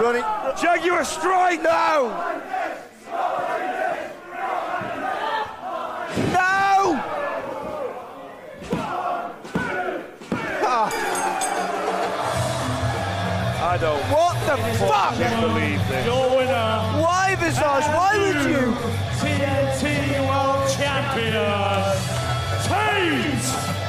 Running. Jaguar strike now! No! I don't. What the fuck? I can't believe this. Your winner. Why, Visage? Why would you? TNT World Champions. Teams!